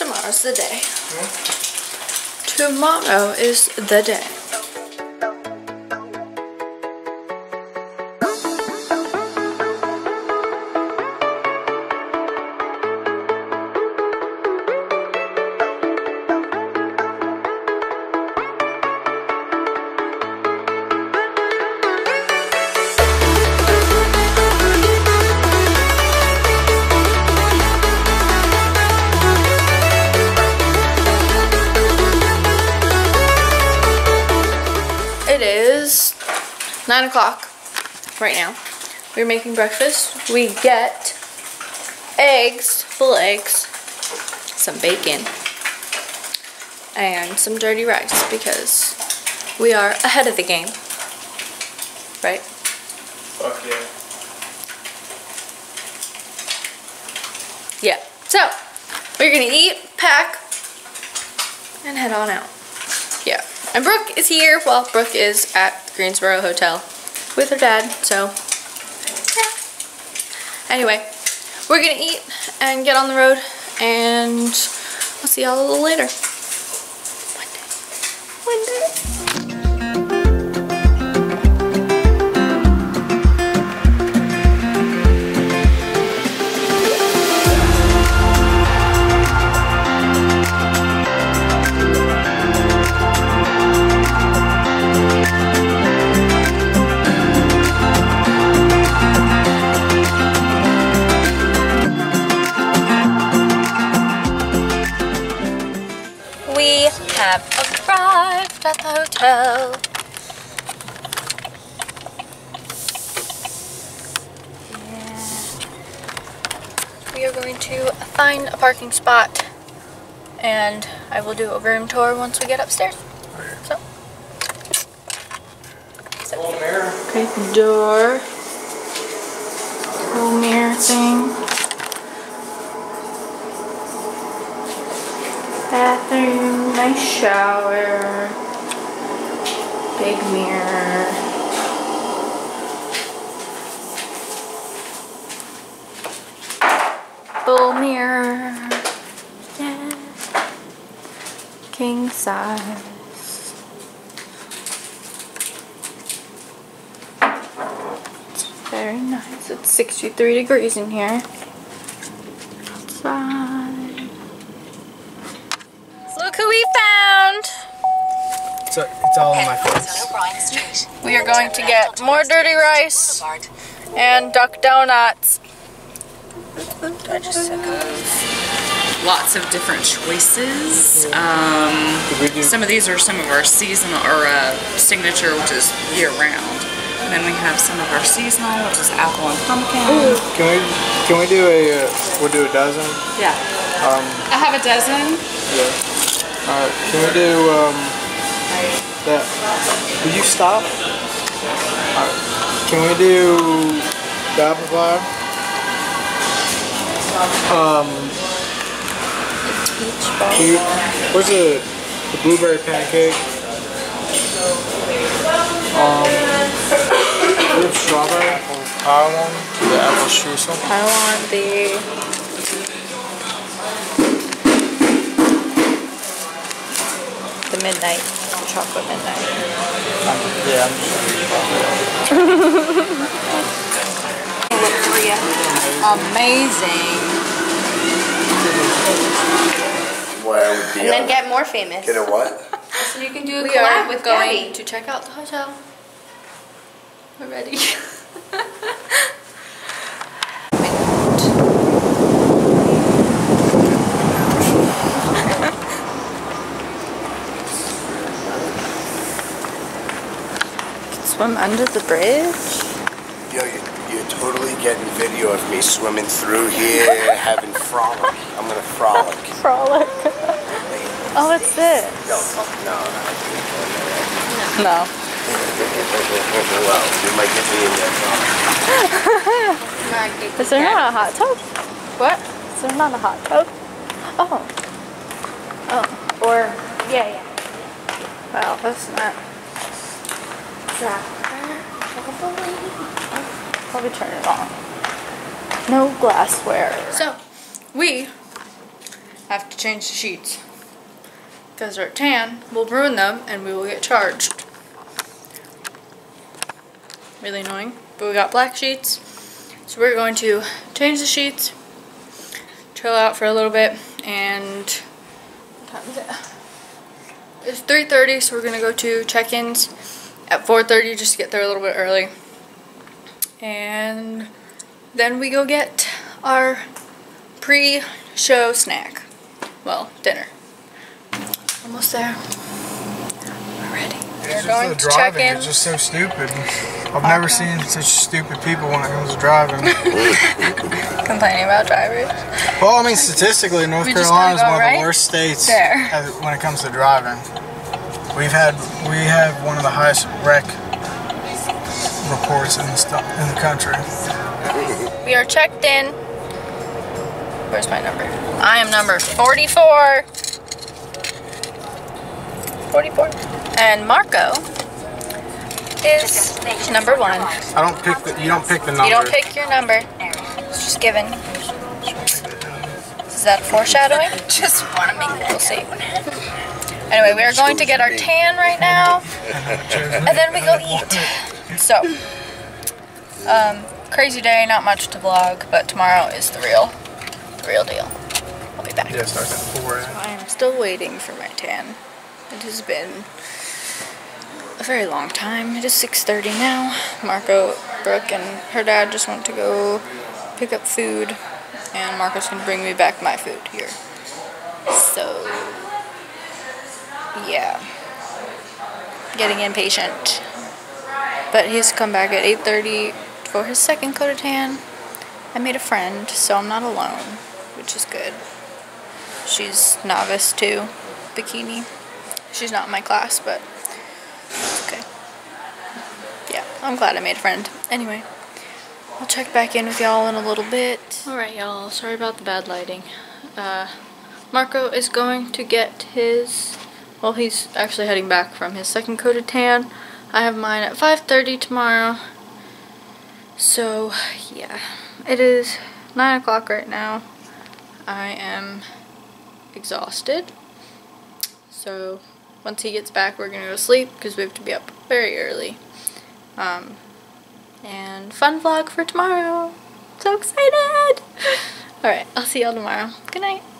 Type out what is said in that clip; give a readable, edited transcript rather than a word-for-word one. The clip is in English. Tomorrow's the day. Tomorrow is the day. It is 9 o'clock right now. We're making breakfast. We get eggs, full eggs, some bacon, and some dirty rice because we are ahead of the game. Right? Fuck yeah. Yeah. So, we're gonna eat, pack, and head on out. Yeah. And Brooke is here. Well, Brooke is at Greensboro Hotel with her dad, so yeah. Anyway, we're gonna eat and get on the road, and we'll see y'all a little later. One day. Have arrived at the hotel. Yeah. We are going to find a parking spot, and I will do a room tour once we get upstairs. So. Little mirror. Great door. Little mirror thing. Bathroom. Nice shower, big mirror. Full mirror. Yeah. King size. It's very nice. It's 63 degrees in here. Outside. It's all on my face. We are going to get more dirty rice and Duck Donuts. Lots of different choices. Some of these are some of our seasonal or signature, which is year round. And then we have some of our seasonal, which is apple and pumpkin. Can we do a? We'll do a dozen. Yeah. I have a dozen. Yeah. All right. Can we do? That. Will you stop? Alright. Can we do the apple pie? Where's the blueberry pancake? We have strawberry. I want the apple shoe. I want the. Midnight chocolate midnight. Yeah. Amazing. Well, and then get more famous. Get a what? So you can do a collab with Daddy. Going to check out the hotel. We're ready. Swim under the bridge? Yo, you're totally getting video of me swimming through here, having frolic. I'm gonna frolic. Frolic. Oh, what's this? No. No. Well, you might get me in there. Is there not a hot tub? What? Is there not a hot tub? Oh. Oh. Or, yeah. Well, that's not. Probably turn it on. No glassware. So, we have to change the sheets. Because our tan will ruin them and we will get charged. Really annoying. But we got black sheets. So we're going to change the sheets, chill out for a little bit, and what time is it? It's 3:30, so we're going to go to check-ins at 4:30 just to get there a little bit early. And then we go get our pre-show snack. Well, dinner. Almost there. We're ready. We're going to check-in. It's just so stupid. I've never seen such stupid people when it comes to driving. Complaining about drivers. Well, I mean, statistically, North Carolina is one of the worst states when it comes to driving. We have one of the highest wreck reports in the country. We are checked in. Where's my number? I am number 44. 44. And Marco is number 1. I don't pick the. You don't pick the number. You don't pick your number. It's just given. Is that foreshadowing? Just want to make that. We'll see. Anyway, we are going to get our tan right now, and then we go eat. So, crazy day, not much to vlog, but tomorrow is the real deal. I'll be back. Yeah, starts at 4. I'm still waiting for my tan. It has been a very long time. It is 6:30 now. Marco, Brooke, and her dad just went to go pick up food, and Marco's gonna bring me back my food here. So, yeah, getting impatient. But he has to come back at 8:30 for his second coat of tan. I made a friend, so I'm not alone, which is good. She's novice too, bikini. She's not in my class, but okay. Yeah, I'm glad I made a friend. Anyway, I'll check back in with y'all in a little bit. Alright y'all, sorry about the bad lighting. Marco is going to get his, well, he's actually heading back from his second coated tan. I have mine at 5:30 tomorrow. So, yeah. It is 9 o'clock right now. I am exhausted. So, once he gets back, we're going to go to sleep because we have to be up very early. And fun vlog for tomorrow. So excited! Alright, I'll see y'all tomorrow. Good night.